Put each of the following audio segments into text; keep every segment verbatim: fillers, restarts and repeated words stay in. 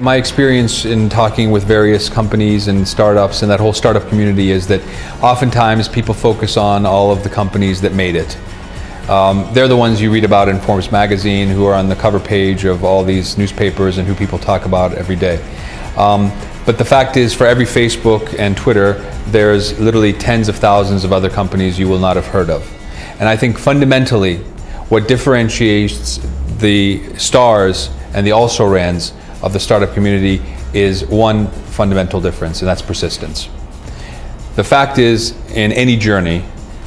My experience in talking with various companies and startups and that whole startup community is that oftentimes people focus on all of the companies that made it. Um, they're the ones you read about in Forbes magazine, who are on the cover page of all these newspapers and who people talk about every day. Um, but the fact is, for every Facebook and Twitter, there's literally tens of thousands of other companies you will not have heard of. And I think fundamentally, what differentiates the stars and the also-rans of the startup community is one fundamental difference, and that's persistence. The fact is, in any journey,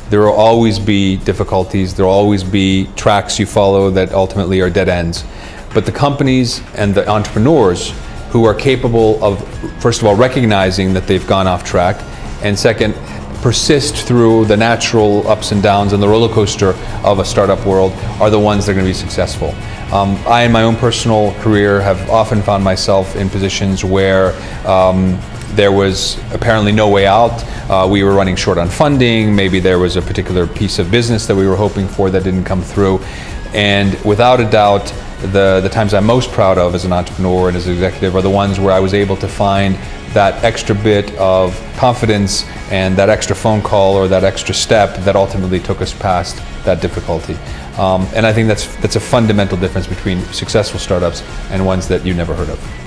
there will always be difficulties, there will always be tracks you follow that ultimately are dead ends. But the companies and the entrepreneurs who are capable of, first of all, recognizing that they've gone off track, and second, persist through the natural ups and downs and the roller coaster of a startup world, are the ones that are going to be successful. Um, I, in my own personal career, have often found myself in positions where um, there was apparently no way out. Uh, we were running short on funding. Maybe there was a particular piece of business that we were hoping for that didn't come through. And without a doubt, the, the times I'm most proud of as an entrepreneur and as an executive are the ones where I was able to find that extra bit of confidence and that extra phone call or that extra step that ultimately took us past that difficulty. Um, and I think that's, that's a fundamental difference between successful startups and ones that you never heard of.